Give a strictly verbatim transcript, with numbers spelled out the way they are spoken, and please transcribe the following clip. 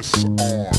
disarmed.